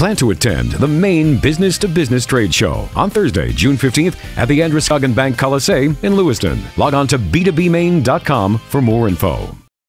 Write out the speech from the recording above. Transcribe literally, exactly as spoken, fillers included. plan to attend the Maine Business to Business Trade Show on Thursday, June fifteenth at the Androscoggin Bank Colisee in Lewiston. Log on to b two b maine dot com for more info.